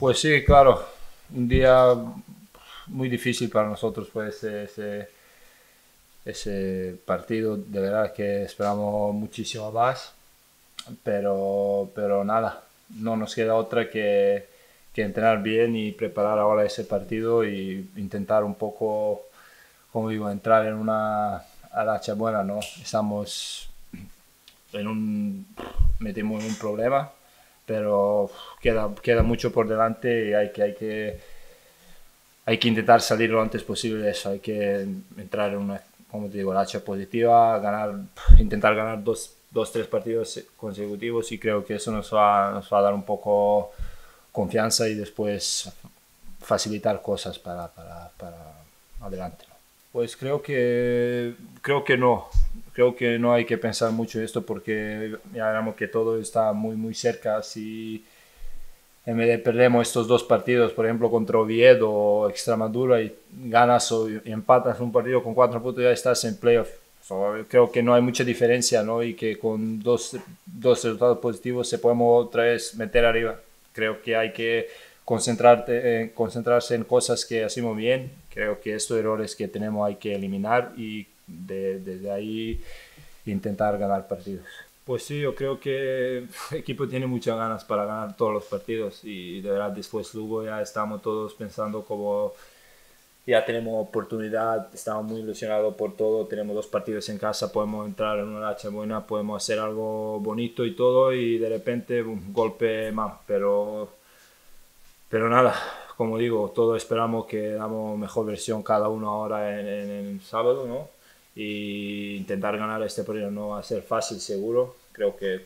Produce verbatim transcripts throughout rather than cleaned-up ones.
Pues sí, claro, un día muy difícil para nosotros, pues ese, ese partido, de verdad que esperamos muchísimo más, pero, pero nada, no nos queda otra que, que entrenar bien y preparar ahora ese partido e intentar un poco, como digo, entrar en una racha buena, ¿no? Estamos en un, metimos en un problema, pero queda, queda mucho por delante y hay que, hay que, hay que intentar salir lo antes posible de eso, hay que entrar en una, como te digo, racha positiva, ganar, intentar ganar dos, dos, tres partidos consecutivos y creo que eso nos va, nos va a dar un poco confianza y después facilitar cosas para, para, para adelante, ¿no? Pues creo que, creo que no, creo que no hay que pensar mucho en esto porque ya veremos que todo está muy muy cerca. Si en vez de perdemos estos dos partidos, por ejemplo contra Oviedo o Extremadura y ganas o y empatas un partido con cuatro puntos ya estás en playoff. So, creo que no hay mucha diferencia, ¿no? Y que con dos, dos resultados positivos se podemos otra vez meter arriba. Creo que hay que concentrarte, eh, concentrarse en cosas que hacemos bien. Creo que estos errores que tenemos hay que eliminar y de, desde ahí intentar ganar partidos. Pues sí, yo creo que el equipo tiene muchas ganas para ganar todos los partidos y de verdad después luego ya estamos todos pensando como ya tenemos oportunidad, estamos muy ilusionados por todo, tenemos dos partidos en casa, podemos entrar en una racha buena, podemos hacer algo bonito y todo y de repente un golpe más, pero, pero nada, como digo, todos esperamos que damos mejor versión cada uno ahora en, en, en el sábado, ¿no? Y intentar ganar este partido no va a ser fácil, seguro. Creo que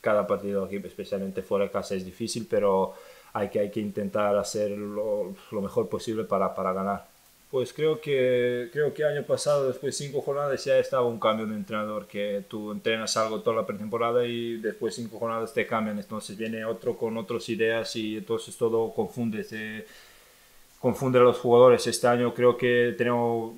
cada partido aquí, especialmente fuera de casa, es difícil, pero hay que, hay que intentar hacer lo, lo mejor posible para, para ganar. Pues creo que, creo que año pasado, después de cinco jornadas, ya estaba un cambio de entrenador, que tú entrenas algo toda la pretemporada y después de cinco jornadas te cambian, entonces viene otro con otras ideas y entonces todo confunde, se confunde a los jugadores. Este año creo que tenemos...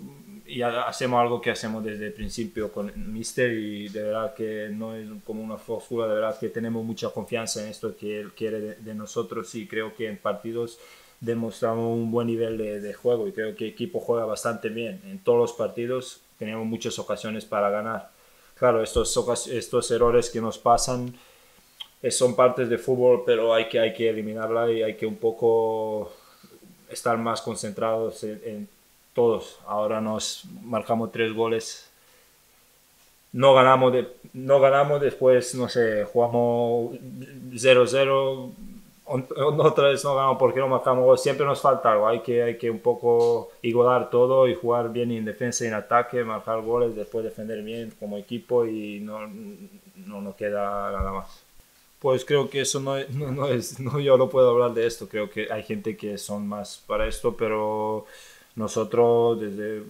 y hacemos algo que hacemos desde el principio con el míster y de verdad que no es como una fórmula, de verdad que tenemos mucha confianza en esto que él quiere de, de nosotros y creo que en partidos demostramos un buen nivel de, de juego y creo que el equipo juega bastante bien. En todos los partidos tenemos muchas ocasiones para ganar. Claro, estos, estos errores que nos pasan son partes de fútbol, pero hay que, hay que eliminarla y hay que un poco estar más concentrados en, en todos. Ahora nos marcamos tres goles, no ganamos, de, no ganamos después, no sé, jugamos cero cero, otra vez no ganamos porque no marcamos goles, siempre nos falta algo, hay que, hay que un poco igualar todo y jugar bien en defensa y en ataque, marcar goles, después defender bien como equipo y no no nos queda nada más. Pues creo que eso no, no, no es, no, yo no puedo hablar de esto, creo que hay gente que son más para esto, pero... nosotros, desde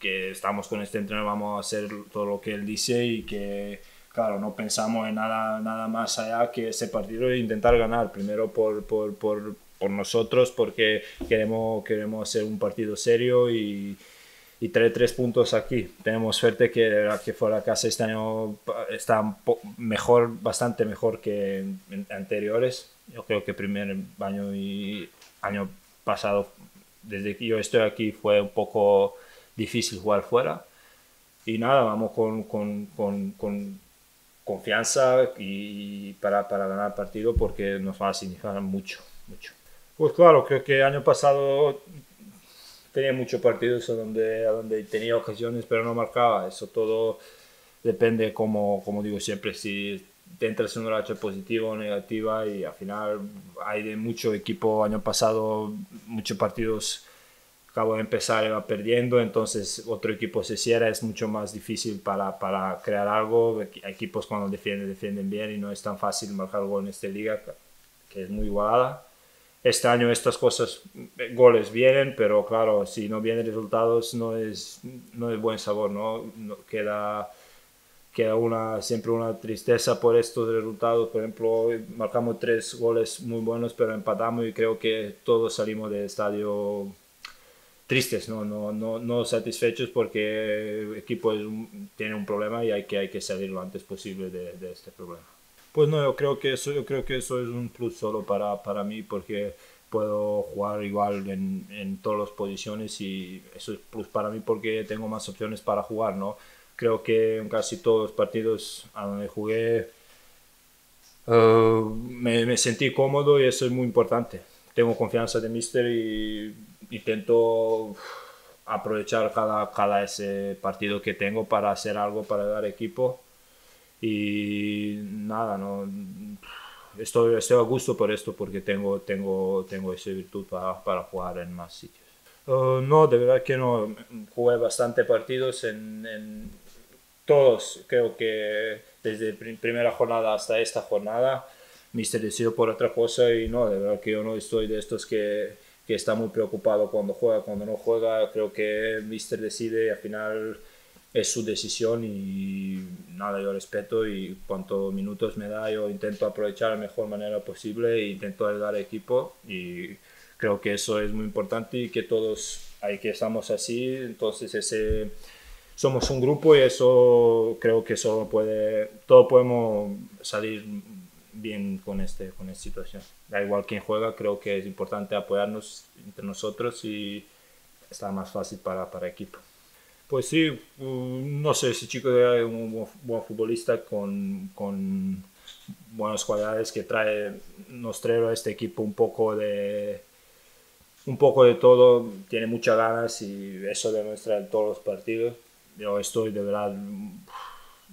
que estamos con este entrenador, vamos a hacer todo lo que él dice y que, claro, no pensamos en nada, nada más allá que ese partido e intentar ganar. Primero por, por, por, por nosotros, porque queremos, queremos hacer un partido serio y, y traer tres puntos aquí. Tenemos suerte que, de verdad, que fuera de casa este año está mejor, bastante mejor que anteriores. Yo creo que primer año y año pasado, desde que yo estoy aquí, fue un poco difícil jugar fuera. Y nada, vamos con, con, con, con confianza y para, para ganar el partido porque nos va a significar mucho, mucho. Pues claro, creo que el año pasado tenía muchos partidos donde, donde tenía ocasiones pero no marcaba. Eso todo depende, como, como digo siempre, si te entras en una racha positiva o negativa y al final hay de mucho equipo. Año pasado muchos partidos acabo de empezar y va perdiendo, entonces otro equipo se cierra, es mucho más difícil para, para crear algo. Equipos cuando defienden, defienden bien y no es tan fácil marcar gol en esta liga que es muy igualada. Este año estas cosas, goles vienen, pero claro, si no vienen resultados no es, no es buen sabor, ¿no? No queda... queda una, siempre una tristeza por estos resultados. Por ejemplo, marcamos tres goles muy buenos, pero empatamos y creo que todos salimos del estadio tristes, no, no, no, no satisfechos porque el equipo es un, tiene un problema y hay que, hay que salir lo antes posible de, de este problema. Pues no, yo creo que eso, yo creo que eso es un plus solo para, para mí, porque puedo jugar igual en, en todas las posiciones, y eso es plus para mí porque tengo más opciones para jugar, ¿no? Creo que en casi todos los partidos a donde jugué uh, me, me sentí cómodo, y eso es muy importante. Tengo confianza de míster y intento aprovechar cada, cada ese partido que tengo para hacer algo, para dar equipo. Y nada, no estoy, estoy a gusto por esto, porque tengo, tengo, tengo esa virtud para, para jugar en más sitios. Uh, no, de verdad que no. Jugué bastante partidos en, en todos. Creo que desde primera jornada hasta esta jornada, míster decidió por otra cosa, y no, de verdad que yo no estoy de estos que, que está muy preocupado cuando juega, cuando no juega. Creo que míster decide y al final es su decisión, y nada, yo respeto, y cuantos minutos me da yo intento aprovechar de la mejor manera posible e intento ayudar al equipo, y creo que eso es muy importante, y que todos ahí que estamos así, entonces ese, somos un grupo, y eso creo que solo puede, todos podemos salir bien con, este, con esta situación. Da igual quien juega, creo que es importante apoyarnos entre nosotros y está más fácil para, para el equipo. Pues sí, no sé, ese chico es un buen futbolista con, con buenas cualidades, que trae, nos trae a este equipo un poco de, un poco de todo, tiene muchas ganas, y eso demuestra en todos los partidos. Yo estoy de verdad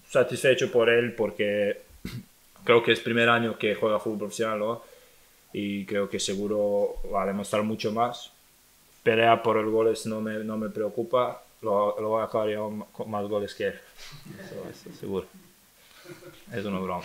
satisfecho por él, porque creo que es el primer año que juega fútbol profesional, ¿no? Y creo que seguro va a demostrar mucho más. Pelea por los goles no me, no me preocupa. Lo, lo voy a acabar yo con más goles que él, eso, eso, seguro. Es una broma.